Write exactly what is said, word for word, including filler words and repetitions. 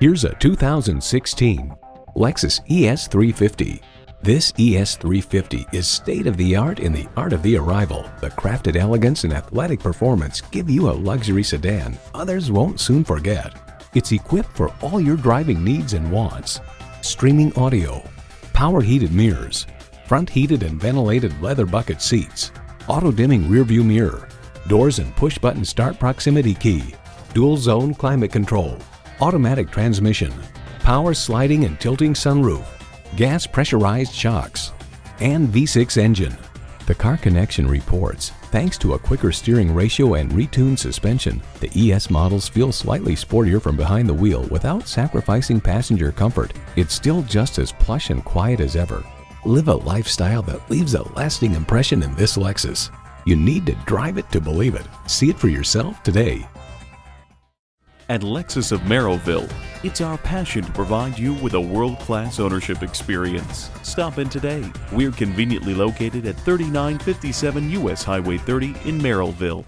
Here's a two thousand sixteen Lexus E S three fifty. This E S three fifty is state-of-the-art in the art of the arrival. The crafted elegance and athletic performance give you a luxury sedan others won't soon forget. It's equipped for all your driving needs and wants. Streaming audio, power heated mirrors, front heated and ventilated leather bucket seats, auto-dimming rearview mirror, doors and push-button start proximity key, dual-zone climate control, automatic transmission, power sliding and tilting sunroof, gas pressurized shocks, and V six engine. The Car Connection reports, thanks to a quicker steering ratio and retuned suspension, the E S models feel slightly sportier from behind the wheel without sacrificing passenger comfort. It's still just as plush and quiet as ever. Live a lifestyle that leaves a lasting impression in this Lexus. You need to drive it to believe it. See it for yourself today. At Lexus of Merrillville, it's our passion to provide you with a world-class ownership experience. Stop in today. We're conveniently located at thirty-nine fifty-seven U S Highway thirty in Merrillville.